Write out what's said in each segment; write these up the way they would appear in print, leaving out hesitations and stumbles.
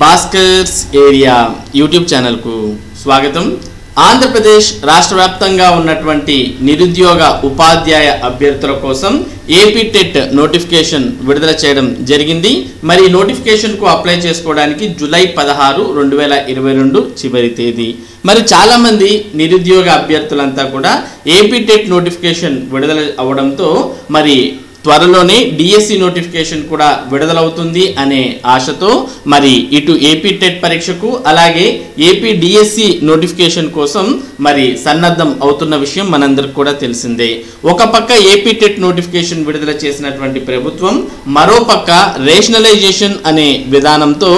Bhaskar's area YouTube channel కు స్వాగతం. ఆంధ్రప్రదేశ్ రాష్ట్ర వ్యాప్తంగా ఉన్నటువంటి నిరుద్యోగ ఉపాధ్యాయ అభ్యర్థుల కోసం ఏపీ టెట్ నోటిఫికేషన్ విడుదల చేయడం జరిగింది. మరి నోటిఫికేషన్ కు అప్లై చేసుకోవడానికి జూలై 16 2022 చివరి తేదీ. మరి చాలా మంది నిరుద్యోగ అభ్యర్థులంతా కూడా ఏపీ టెట్ నోటిఫికేషన్ విడుదల అవడంతో మరి త్వరలోనే డిఎస్సి నోటిఫికేషన్ కూడా విడుదలవుతుంది అనే ఆశతో మరి ఇటు ఏపీ టెట్ పరీక్షకు అలాగే ఏపీ డిఎస్సి నోటిఫికేషన్ కోసం మరి సన్నద్ధం అవుతున్న విషయం మనందరికి కూడా తెలిసిందే. ఒక పక్క ఏపీ టెట్ నోటిఫికేషన్ విడుదల చేసినటువంటి ప్రభుత్వం మరో పక్క రేషనలైజేషన్ అనే విధానంతో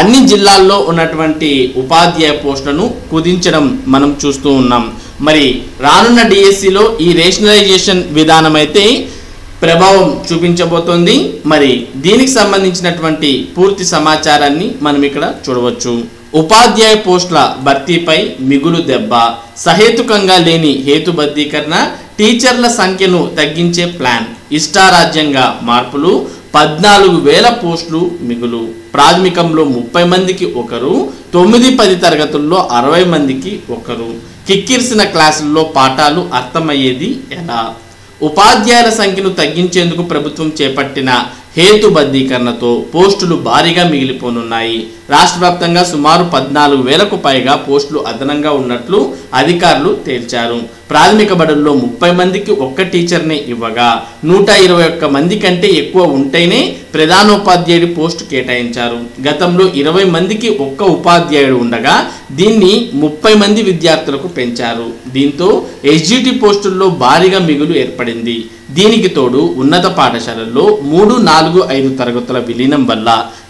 అన్ని జిల్లాల్లో ఉన్నటువంటి ఉపాధ్యాయ పోస్టులను కుదించడం మనం చూస్తూ ఉన్నాం. మరి రానున్న డిఎస్సిలో ఈ రేషనలైజేషన్ విధానం అయితే ప్రభావం చూపించబోతోంది. మరి దీనికి సంబంధించినటువంటి పూర్తి సమాచారాన్ని మనం ఇక్కడ చూడవచ్చు. ఉపాధ్యాయ పోస్టుల భర్తీపై మిగులు దెబ్బ, సహేతుకంగా లేని హేతుబద్ధీకరణ, టీచర్ల సంఖ్యను తగ్గించే ప్లాన్, ఇష్టారాజ్యంగా మార్పులు, 14,000 పోస్టులు మిగులు, ప్రాథమికంలో 30 మందికి ఒకరు, 9-10 తరగతుల్లో 60 మందికి ఒకరు, కిక్కిరిసిన క్లాసుల్లో పాఠాలు అర్థమయ్యేది ఎలా? ఉపాధ్యాయుల సంఖ్యను తగ్గించేందుకు ప్రభుత్వం చేపట్టిన హేతుబద్ధీకరణతో పోస్టులు భారీగా మిగిలిపోనున్నాయి. రాష్ట్ర వ్యాప్తంగా సుమారు 14,000కు పైగా పోస్టులు అదనంగా ఉన్నట్లు అధికారులు తేల్చారు. ప్రాథమిక బడుల్లో 30 మందికి ఒక్క టీచర్నే ఇవ్వగా 121 మంది కంటే ఎక్కువ ఉంటేనే ప్రధానోపాధ్యాయుడి పోస్టు కేటాయించారు. గతంలో 20 మందికి ఒక్క ఉపాధ్యాయుడు ఉండగా దీన్ని 30 మంది విద్యార్థులకు పెంచారు. దీంతో ఎస్జిటి పోస్టుల్లో భారీగా మిగులు ఏర్పడింది. దీనికి తోడు ఉన్నత పాఠశాలల్లో 3, 4, 5 తరగతుల విలీనం వల్ల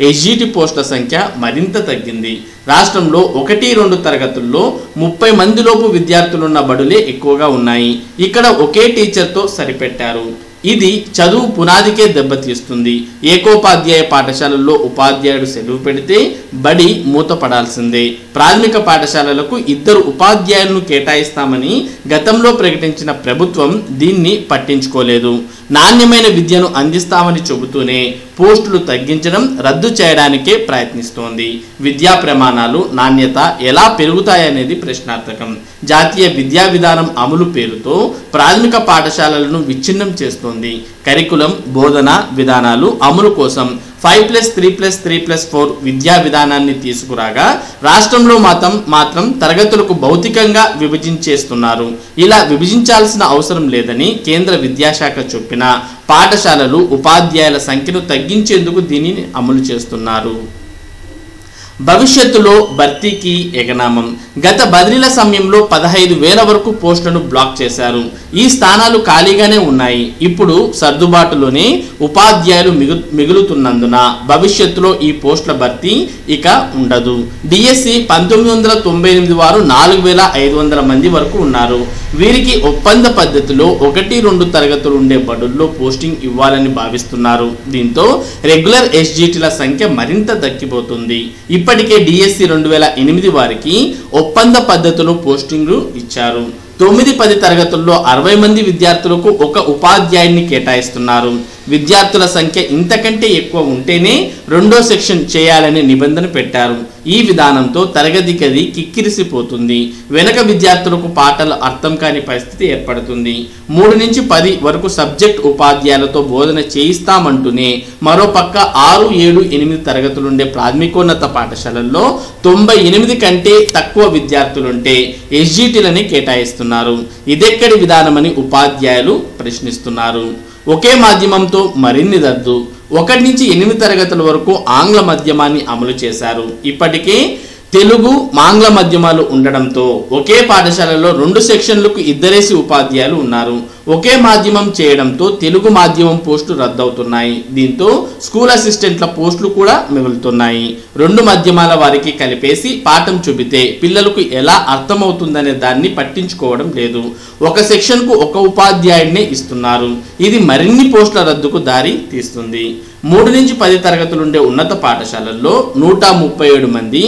ఎస్జిటి పోస్టుల సంఖ్య మరింత తగ్గింది. రాష్ట్రంలో 1, 2 తరగతుల్లో 30 మందిలోపు విద్యార్థులున్న బడులే ఎక్కువగా ఉన్నాయి. ఇక్కడ ఒకే టీచర్తో సరిపెట్టారు. ఇది చదువు పునాదికే దెబ్బతీస్తుంది. ఏకోపాధ్యాయ పాఠశాలల్లో ఉపాధ్యాయుడు సెలవు పెడితే బడి మూతపడాల్సిందే. ప్రాథమిక పాఠశాలలకు 2 ఉపాధ్యాయులను కేటాయిస్తామని గతంలో ప్రకటించిన ప్రభుత్వం దీన్ని పట్టించుకోలేదు. నాణ్యమైన విద్యను అందిస్తామని చెబుతూనే పోస్టులు తగ్గించడం, రద్దు చేయడానికే ప్రయత్నిస్తోంది. విద్యా ప్రమాణాలు, నాణ్యత ఎలా పెరుగుతాయనేది ప్రశ్నార్థకం. జాతీయ విద్యా విధానం అమలు పేరుతో ప్రాథమిక పాఠశాలలను విచ్ఛిన్నం చేస్తోంది. కరికులం, బోధన విధానాలు అమలు కోసం 5+3+3+4 విద్యా విధానాన్ని తీసుకురాగా రాష్ట్రంలో మాత్రం తరగతులకు భౌతికంగా విభజించేస్తున్నారు. ఇలా విభజించాల్సిన అవసరం లేదని కేంద్ర విద్యాశాఖ చెప్పినా పాఠశాలలు ఉపాధ్యాయుల సంఖ్యను తగ్గించేందుకు దీనిని అమలు చేస్తున్నారు. భవిష్యత్తులో భర్తీకి ఎగనామం. గత బదిలీల సమయంలో 15,000 వరకు పోస్టులను బ్లాక్ చేశారు. ఈ స్థానాలు ఖాళీగానే ఉన్నాయి. ఇప్పుడు సర్దుబాటులోనే ఉపాధ్యాయులు మిగులుతున్నందున భవిష్యత్తులో ఈ పోస్టుల భర్తీ ఇక ఉండదు. డిఎస్సి 1998 వారు 4,500 మంది వరకు ఉన్నారు. వీరికి ఒప్పంద పద్ధతిలో 1, 2 తరగతులు ఉండే బడుల్లో పోస్టింగ్ ఇవ్వాలని భావిస్తున్నారు. దీంతో రెగ్యులర్ ఎస్జిటిల సంఖ్య మరింత తగ్గిపోతుంది. ఇప్పటికే డిఎస్సి 2008 వారికి ఒప్పంద పద్ధతిలో పోస్టింగ్లు ఇచ్చారు. 9-10 తరగతుల్లో 60 మంది విద్యార్థులకు ఒక ఉపాధ్యాయుడిని కేటాయిస్తున్నారు. విద్యార్థుల సంఖ్య ఇంతకంటే ఎక్కువ ఉంటేనే రెండో సెక్షన్ చేయాలనే నిబంధన పెట్టారు. ఈ విధానంతో తరగతి గది కిక్కిరిసిపోతుంది. వెనక విద్యార్థులకు పాఠాలు అర్థం కాని పరిస్థితి ఏర్పడుతుంది. 3 నుంచి 10 వరకు సబ్జెక్ట్ ఉపాధ్యాయులతో బోధన చేయిస్తామంటూనే మరోపక్క 6, 7, 8 తరగతులుండే ప్రాథమికోన్నత పాఠశాలల్లో 98 కంటే తక్కువ విద్యార్థులుంటే ఎస్జిటిలని కేటాయిస్తున్నారు. ఇదెక్కడి విధానమని ఉపాధ్యాయులు ప్రశ్నిస్తున్నారు. ఒకే మాధ్యమంతో మరిన్ని రద్దు. 1 నుంచి 8 తరగతుల వరకు ఆంగ్ల మాధ్యమాన్ని అమలు చేశారు. ఇప్పటికే తెలుగు, ఆంగ్ల మాధ్యమాలు ఉండడంతో ఒకే పాఠశాలలో 2 సెక్షన్లకు 2 ఉపాధ్యాయులు ఉన్నారు. ఒకే మాధ్యమం చేయడంతో తెలుగు మాధ్యమం పోస్టులు రద్దవుతున్నాయి. దీంతో స్కూల్ అసిస్టెంట్ల పోస్టులు కూడా మిగులుతున్నాయి. 2 మాధ్యమాల వారికి కలిపేసి పాఠం చూపితే పిల్లలకు ఎలా అర్థమవుతుందనే దాన్ని పట్టించుకోవడం లేదు. ఒక సెక్షన్కు ఒక ఉపాధ్యాయుడినే ఇస్తున్నారు. ఇది మరిన్ని పోస్టుల రద్దుకు దారి తీస్తుంది. 3 నుంచి 10 తరగతులుండే ఉన్నత పాఠశాలల్లో 137 మంది,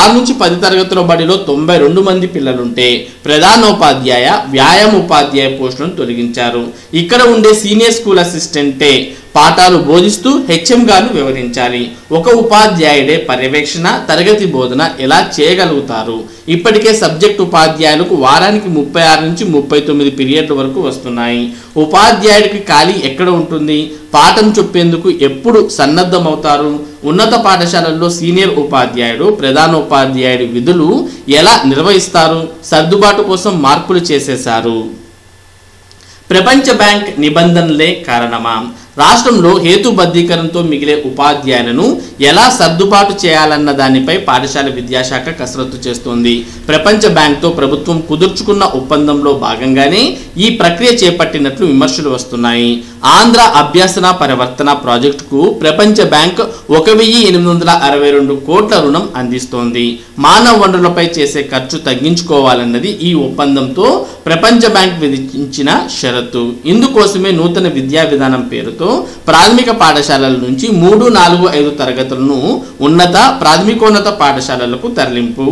6 నుంచి 10 తరగతుల బడిలో 92 మంది పిల్లలుంటే ప్రధానోపాధ్యాయ, వ్యాయామ ఉపాధ్యాయ పోస్టులను తొలగించారు. ఇక్కడ ఉండే సీనియర్ స్కూల్ అసిస్టెంటే పాఠాలు బోధిస్తూ హెచ్ఎం గారు వివరించాలి. ఒక ఉపాధ్యాయుడే పర్యవేక్షణ తరగతి బోధన ఎలా చేయగలుగుతారు? ఇప్పటికే సబ్జెక్ట్ ఉపాధ్యాయులకు వారానికి 36 నుంచి 39 పీరియడ్ల వరకు వస్తున్నాయి. ఉపాధ్యాయుడికి ఖాళీ ఎక్కడ ఉంటుంది? పాఠం చెప్పేందుకు ఎప్పుడు సన్నద్ధమవుతారు? ఉన్నత పాఠశాలల్లో సీనియర్ ఉపాధ్యాయుడు ప్రధానోపాధ్యాయుడి విధులు ఎలా నిర్వహిస్తారు? సర్దుబాటు కోసం మార్పులు చేసేశారు. ప్రపంచ బ్యాంక్ నిబంధనలే కారణమా? రాష్ట్రంలో హేతుబద్ధీకరణతో మిగిలే ఉపాధ్యాయులను ఎలా సర్దుబాటు చేయాలన్న దానిపై పాఠశాల విద్యాశాఖ కసరత్తు చేస్తోంది. ప్రపంచ బ్యాంక్తో ప్రభుత్వం కుదుర్చుకున్న ఒప్పందంలో భాగంగానే ఈ ప్రక్రియ చేపట్టినట్లు విమర్శలు వస్తున్నాయి. ఆంధ్ర అభ్యాసన పరివర్తన ప్రాజెక్టుకు ప్రపంచ బ్యాంక్ 1,862 కోట్ల రుణం అందిస్తోంది. మానవ వనరులపై చేసే ఖర్చు తగ్గించుకోవాలన్నది ఈ ఒప్పందంతో ప్రపంచ బ్యాంక్ విధించిన షరతు. ఇందుకోసమే నూతన విద్యా విధానం పేరుతో ప్రాథమిక పాఠశాలల నుంచి 3, 4, 5 తరగతులను ఉన్నత ప్రాథమికోన్నత పాఠశాలలకు తరలింపు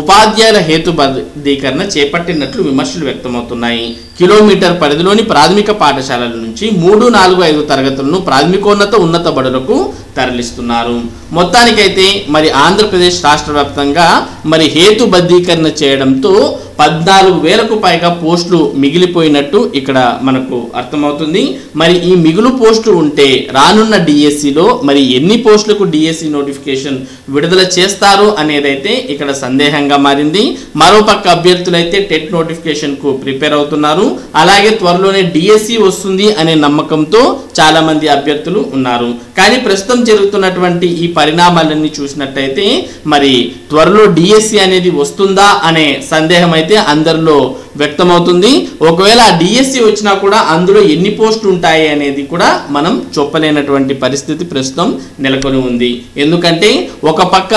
ఉపాధ్యాయుల హేతుబద్ధీకరణ చేపట్టినట్లు విమర్శలు వ్యక్తమవుతున్నాయి. కిలోమీటర్ పరిధిలోని ప్రాథమిక పాఠశాలల నుంచి 3, 4, 5 తరగతులను ప్రాథమికోన్నత ఉన్నత బడులకు తరలిస్తున్నారు. మొత్తానికైతే మరి ఆంధ్రప్రదేశ్ రాష్ట్ర వ్యాప్తంగా మరి హేతుబద్ధీకరణ చేయడంతో 14,000కు పైగా పోస్టులు మిగిలిపోయినట్టు ఇక్కడ మనకు అర్థమవుతుంది. మరి ఈ మిగులు పోస్టులు ఉంటే రానున్న డిఎస్సిలో మరి ఎన్ని పోస్టులకు డిఎస్సి నోటిఫికేషన్ విడుదల చేస్తారు అనేదైతే ఇక్కడ సందేహంగా మారింది. మరోపక్క అభ్యర్థులైతే టెట్ నోటిఫికేషన్కు ప్రిపేర్ అవుతున్నారు. అలాగే త్వరలోనే డిఎస్సి వస్తుంది అనే నమ్మకంతో చాలామంది అభ్యర్థులు ఉన్నారు. కానీ ప్రస్తుతం జరుగుతున్నటువంటి ఈ పరిణామాలన్నీ చూసినట్టయితే మరి త్వరలో డిఎస్సి అనేది వస్తుందా అనే సందేహం అయితే అందరిలో వ్యక్తమవుతుంది. ఒకవేళ ఆ డిఎస్సి వచ్చినా కూడా అందులో ఎన్ని పోస్టులు ఉంటాయి అనేది కూడా మనం చెప్పలేనటువంటి పరిస్థితి ప్రస్తుతం నెలకొని ఉంది. ఎందుకంటే ఒక పక్క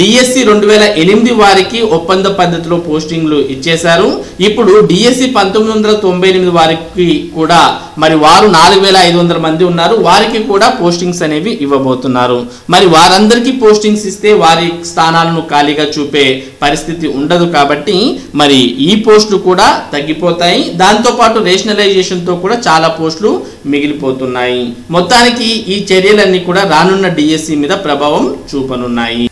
డిఎస్సి 2008 వారికి ఒప్పంద పద్ధతిలో పోస్టింగ్లు ఇచ్చేశారు. ఇప్పుడు డిఎస్సి 1998 వారికి కూడా మరి వారు 4,500 మంది ఉన్నారు. వారికి కూడా పోస్టింగ్స్ అనేవి ఇవ్వబోతున్నారు. మరి వారందరికీ పోస్టింగ్స్ ఇస్తే వారి స్థానాలను ఖాళీగా చూపే పరిస్థితి ఉండదు. కాబట్టి మరి ఈ పోస్టులు కూడా తగ్గిపోతాయి. దాంతోపాటు రేషనలైజేషన్తో కూడా చాలా పోస్టులు మిగిలిపోతున్నాయి. మొత్తానికి ఈ చర్యలన్నీ కూడా రానున్న డిఎస్సి మీద ప్రభావం చూపనున్నాయి.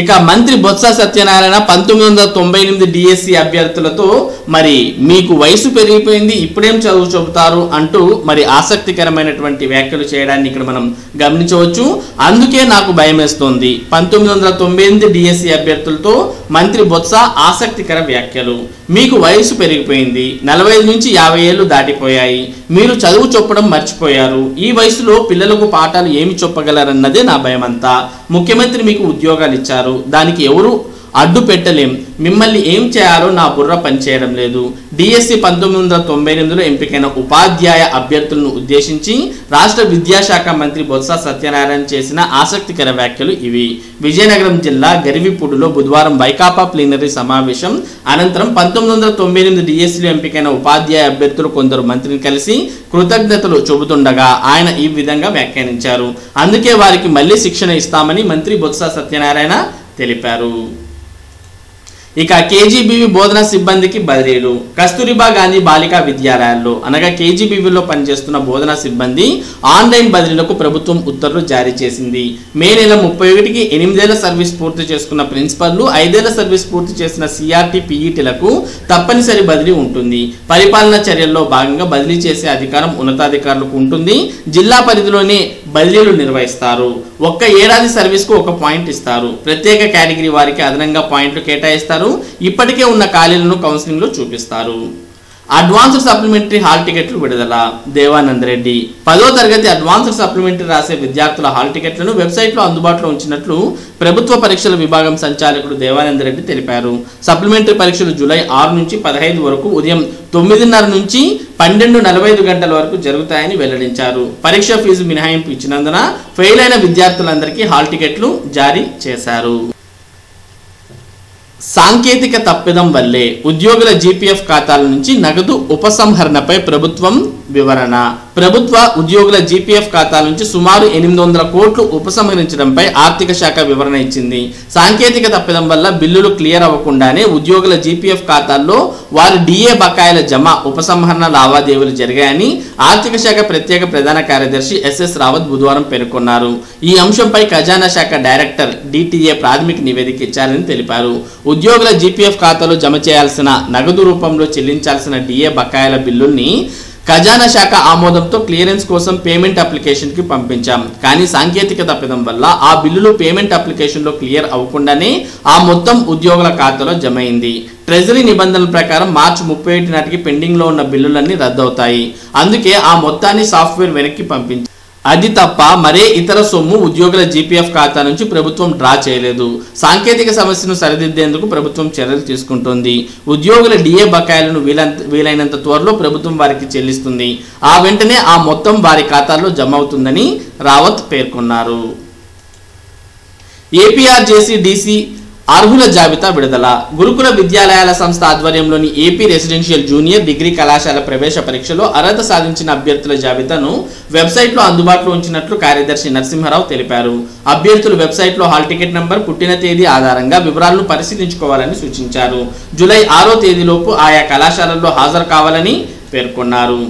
ఇక మంత్రి బొత్స సత్యనారాయణ 1998 డిఎస్సి అభ్యర్థులతో మరి మీకు వయసు పెరిగిపోయింది, ఇప్పుడేం చదువు చెబుతారు అంటూ మరి ఆసక్తికరమైనటువంటి వ్యాఖ్యలు చేయడాన్ని ఇక్కడ మనం గమనించవచ్చు. అందుకే నాకు భయం వేస్తోంది. 1998 డిఎస్సి అభ్యర్థులతో మంత్రి బొత్స ఆసక్తికర వ్యాఖ్యలు. మీకు వయసు పెరిగిపోయింది, 45 నుంచి 50 ఏళ్ళు దాటిపోయాయి, మీరు చదువు చెప్పడం మర్చిపోయారు. ఈ వయసులో పిల్లలకు పాఠాలు ఏమి చెప్పగలరన్నదే నా భయం అంతా. ముఖ్యమంత్రి మీకు ఉద్యోగాలు ఇచ్చారు, దానికి ఎవరు అడ్డు పెట్టలేం. మిమ్మల్ని ఏం చేయాలో నా బుర్ర పనిచేయడం లేదు. డిఎస్సి 1998లో ఎంపికైన ఉపాధ్యాయ అభ్యర్థులను ఉద్దేశించి రాష్ట్ర విద్యాశాఖ మంత్రి బొత్స సత్యనారాయణ చేసిన ఆసక్తికర వ్యాఖ్యలు ఇవి. విజయనగరం జిల్లా గరివిపూడిలో బుధవారం వైకాపా ప్లీనరీ సమావేశం అనంతరం 1998 డిఎస్సిలో ఎంపికైన ఉపాధ్యాయ అభ్యర్థులు కొందరు మంత్రిని కలిసి కృతజ్ఞతలు చెబుతుండగా ఆయన ఈ విధంగా వ్యాఖ్యానించారు. అందుకే వారికి మళ్లీ శిక్షణ ఇస్తామని మంత్రి బొత్స సత్యనారాయణ తెలిపారు. ఇక కేజీబీవీ బోధనా సిబ్బందికి బదిలీలు. కస్తూరిబా గాంధీ బాలికా విద్యాలయాల్లో అనగా కేజీబీవీలో పనిచేస్తున్న బోధనా సిబ్బంది ఆన్లైన్ బదిలీలకు ప్రభుత్వం ఉత్తర్వులు జారీ చేసింది. మే నెల 31కి 8 ఏళ్ల సర్వీస్ పూర్తి చేసుకున్న ప్రిన్సిపల్లు, 5 ఏళ్ల సర్వీస్ పూర్తి చేసిన సిఆర్టీ పీఈటీలకు తప్పనిసరి బదిలీ ఉంటుంది. పరిపాలనా చర్యల్లో భాగంగా బదిలీ చేసే అధికారం ఉన్నతాధికారులకు ఉంటుంది. జిల్లా పరిధిలోనే బదిలీలు నిర్వహిస్తారు. ఒక్క ఏడాది సర్వీస్కు 1 పాయింట్ ఇస్తారు. ప్రత్యేక కేటగిరీ వారికి అదనంగా పాయింట్లు కేటాయిస్తారు. ఇప్పటికే ఉన్న ఖాళీలను కౌన్సిలింగ్లో చూపిస్తారు. అడ్వాన్స్డ్ సప్లిమెంటరీ హాల్ టికెట్లు విడుదల. దేవానంద్ రెడ్డి 10వ తరగతి అడ్వాన్స్డ్ సప్లిమెంటరీ రాసే విద్యార్థుల హాల్ టికెట్లను వెబ్సైట్లో అందుబాటులో ఉంచినట్లు ప్రభుత్వ పరీక్షల విభాగం సంచాలకుడు దేవానంద్ రెడ్డి తెలిపారు. సప్లిమెంటరీ పరీక్షలు జూలై 6 నుంచి 15 వరకు ఉదయం 9:30 నుంచి 12:45 గంటల వరకు జరుగుతాయని వెల్లడించారు. పరీక్ష ఫీజు మినహాయింపు ఇచ్చినందున ఫెయిల్ అయిన విద్యార్థులందరికీ హాల్ టికెట్లు జారీ చేశారు. సాంకేతిక తప్పిదం వల్లే ఉద్యోగుల జీపీఎఫ్ ఖాతాల నుంచి నగదు ఉపసంహరణపై ప్రభుత్వం వివరణ. ప్రభుత్వ ఉద్యోగుల జీపీఎఫ్ ఖాతాల నుంచి సుమారు 800 కోట్లు ఉపసంహరించడంపై ఆర్థిక శాఖ వివరణ ఇచ్చింది. సాంకేతిక తప్పిదం వల్ల బిల్లులు క్లియర్ అవ్వకుండానే ఉద్యోగుల జీపీఎఫ్ ఖాతాల్లో వారి డిఏ బకాయిల జమ ఉపసంహరణ లావాదేవీలు జరిగాయని ఆర్థిక శాఖ ప్రత్యేక ప్రధాన కార్యదర్శి ఎస్ఎస్ రావత్ బుధవారం పేర్కొన్నారు. ఈ అంశంపై ఖజానా శాఖ డైరెక్టర్ డిటిఏ ప్రాథమిక నివేదిక ఇచ్చారని తెలిపారు. ఉద్యోగుల జీపీఎఫ్ ఖాతాలో జమ చేయాల్సిన నగదు రూపంలో చెల్లించాల్సిన డిఏ బకాయిల బిల్లుల్ని ఖజానా శాఖ ఆమోదంతో క్లియరెన్స్ కోసం పేమెంట్ అప్లికేషన్ కి పంపించాం. కానీ సాంకేతిక తప్పిదం వల్ల ఆ బిల్లులు పేమెంట్ అప్లికేషన్ లో క్లియర్ అవ్వకుండానే ఆ మొత్తం ఉద్యోగుల ఖాతాలో జమ అయింది. ట్రెజరీ నిబంధనల ప్రకారం మార్చి 31 నాటికి పెండింగ్ లో ఉన్న బిల్లులన్నీ రద్దవుతాయి. అందుకే ఆ మొత్తాన్ని సాఫ్ట్వేర్ వెనక్కి పంపించాం. అది తప్ప మరే ఇతర సొమ్ము ఉద్యోగుల జీపీఎఫ్ ఖాతా నుంచి ప్రభుత్వం డ్రా చేయలేదు. సాంకేతిక సమస్యను సరిదిద్దేందుకు ప్రభుత్వం చర్యలు తీసుకుంటుంది. ఉద్యోగుల డిఏ బకాయిలను వీలైనంత త్వరలో ప్రభుత్వం వారికి చెల్లిస్తుంది. ఆ వెంటనే ఆ మొత్తం వారి ఖాతాల్లో జమ అవుతుందని రావత్ పేర్కొన్నారు. ఏపీఆర్జేసీ డీసీ అర్హుల జాబితా విడుదల. గురుకుల విద్యాలయాల సంస్థ ఆధ్వర్యంలోని ఏపీ రెసిడెన్షియల్ జూనియర్ డిగ్రీ కళాశాల ప్రవేశ పరీక్షలో అర్హత సాధించిన అభ్యర్థుల జాబితాను వెబ్సైట్లో అందుబాటులో ఉంచినట్లు కార్యదర్శి నరసింహారావు తెలిపారు. అభ్యర్థులు వెబ్సైట్లో హాల్ టికెట్ నంబర్, పుట్టిన తేదీ ఆధారంగా వివరాలను పరిశీలించుకోవాలని సూచించారు. జూలై 6వ తేదీలోపు ఆయా కళాశాలల్లో హాజరు కావాలని పేర్కొన్నారు.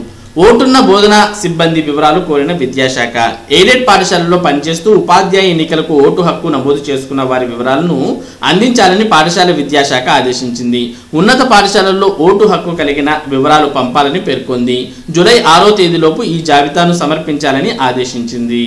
ఓటున్న బోధనా సిబ్బంది వివరాలు కోరిన విద్యాశాఖ. ఎయిడెడ్ పాఠశాలలో పనిచేస్తూ ఉపాధ్యాయ ఎన్నికలకు ఓటు హక్కు నమోదు చేసుకున్న వారి వివరాలను అందించాలని పాఠశాల విద్యాశాఖ ఆదేశించింది. ఉన్నత పాఠశాలల్లో ఓటు హక్కు కలిగిన వివరాలు పంపాలని పేర్కొంది. జూలై 6వ తేదీలోపు ఈ జాబితాను సమర్పించాలని ఆదేశించింది.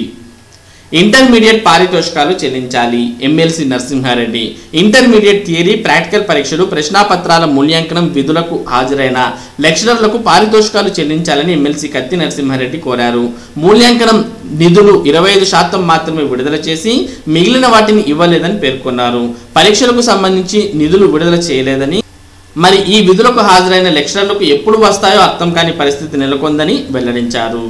ఇంటర్మీడియట్ పారితోషికాలు చెల్లించాలి. MLC Narasimha Reddy. Intermediate theory, practical పరీక్షలు, ప్రశ్నాపత్రాల మూల్యాంకనం విధులకు హాజరైన లెక్చరర్లకు పారితోషికాలు చెల్లించాలని ఎమ్మెల్సీ కత్తి నరసింహారెడ్డి కోరారు. మూల్యాంకనం నిధులు 25% మాత్రమే విడుదల చేసి మిగిలిన వాటిని ఇవ్వలేదని పేర్కొన్నారు. పరీక్షలకు సంబంధించి నిధులు విడుదల చేయలేదని, మరి ఈ విధులకు హాజరైన లెక్చరర్లకు ఎప్పుడు వస్తాయో అర్థం కాని పరిస్థితి నెలకొందని వెల్లడించారు.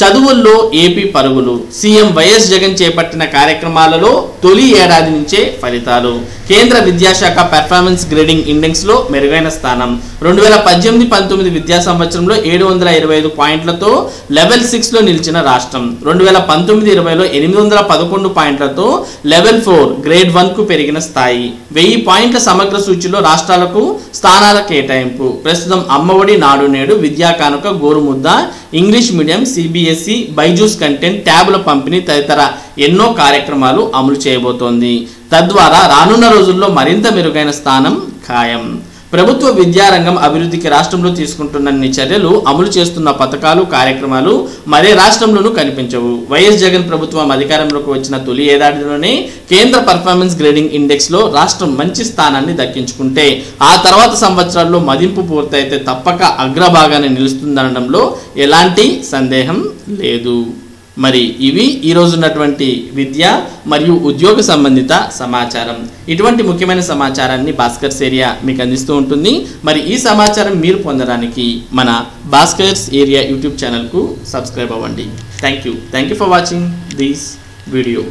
చదువుల్లో ఏపీ పరుగులు. సీఎం వైఎస్ జగన్ చేపట్టిన కార్యక్రమాలలో తొలి ఏడాది నుంచే ఫలితాలు. కేంద్ర విద్యాశాఖ పెర్ఫార్మెన్స్ గ్రేడింగ్ ఇండెక్స్లో మెరుగైన స్థానం. 2018-19 విద్యా సంవత్సరంలో 725 పాయింట్లతో లెవెల్ 6లో నిలిచిన రాష్ట్రం 2019-20లో 811 పాయింట్లతో లెవెల్ 4 గ్రేడ్ 1కు పెరిగిన స్థాయి. 1000 పాయింట్ల సమగ్ర సూచిలో రాష్ట్రాలకు స్థానాల కేటాయింపు. ప్రస్తుతం అమ్మఒడి, నాడు Nedu, Vidya Kanuka, Gorumudda, English medium, CBSE, Byju's content, ట్యాబ్ల పంపిణీ తదితర ఎన్నో కార్యక్రమాలు అమలు చేయబోతోంది. తద్వారా రానున్న రోజుల్లో మరింత మెరుగైన స్థానం ఖాయం. ప్రభుత్వ విద్యారంగం అభివృద్ధికి రాష్ట్రంలో తీసుకుంటున్న చర్యలు, అమలు చేస్తున్న పథకాలు, కార్యక్రమాలు మరే రాష్ట్రంలోనూ కనిపించవు. వైఎస్ జగన్ ప్రభుత్వం అధికారంలోకి వచ్చిన తొలి ఏడాదిలోనే కేంద్ర పర్ఫార్మెన్స్ గ్రేడింగ్ ఇండెక్స్లో రాష్ట్రం మంచి స్థానాన్ని దక్కించుకుంటే ఆ తర్వాత సంవత్సరాల్లో మదింపు పూర్తయితే తప్పక అగ్రభాగాన్ని నిలుస్తుందనడంలో ఎలాంటి సందేహం లేదు. మరి ఇవి ఈరోజు ఉన్నటువంటి విద్య మరియు ఉద్యోగ సంబంధిత సమాచారం. ఇటువంటి ముఖ్యమైన సమాచారాన్ని భాస్కర్స్ ఏరియా మీకు అందిస్తూ ఉంటుంది. మరి ఈ సమాచారం మీరు పొందడానికి మన భాస్కర్స్ ఏరియా యూట్యూబ్ ఛానల్కు సబ్స్క్రైబ్ అవ్వండి. Thank you for watching this video.